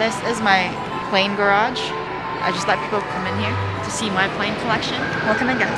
This is my plane garage. I just let people come in here to see my plane collection. Welcome in, guys.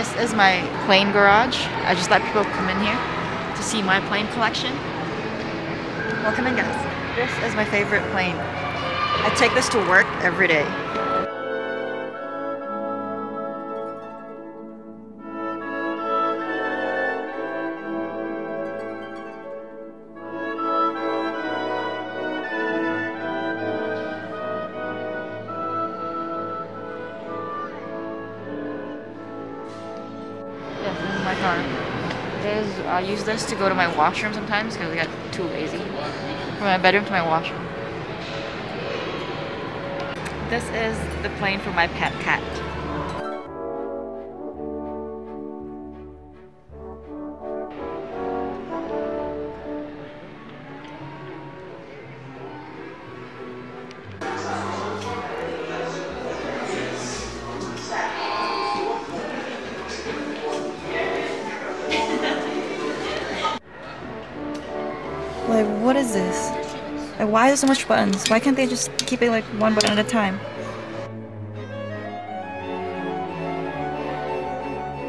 This is my plane garage. I just let people come in here to see my plane collection. Welcome in, guys. This is my favorite plane. I take this to work every day. I use this to go to my washroom sometimes because I got too lazy. From my bedroom to my washroom. This is the plane for my pet cat. Like, what is this? Like, why are there so much buttons? Why can't they just keep it like one button at a time?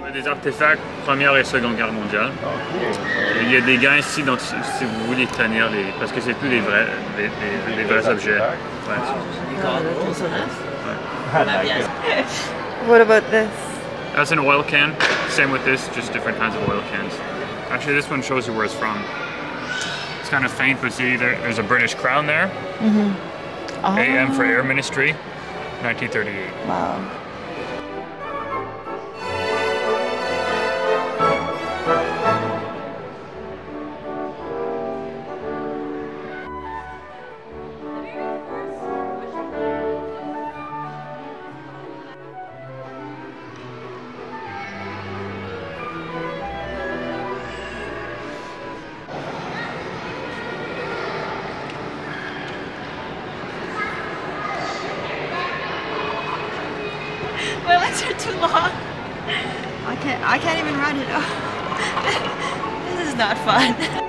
On a des artefacts Première et Seconde Guerre mondiale. Il y a des gants ici, donc si vous voulez tenir les, parce que c'est plus les vrais objets. Ouais. What about this? That's an oil can. Same with this, just different kinds of oil cans. Actually, this one shows you where it's from. It's kind of faint, but see, there's a British crown there. Mm-hmm. Oh. AM for Air Ministry, 1938. Wow. My legs are too long. I can't even run it. This is not fun.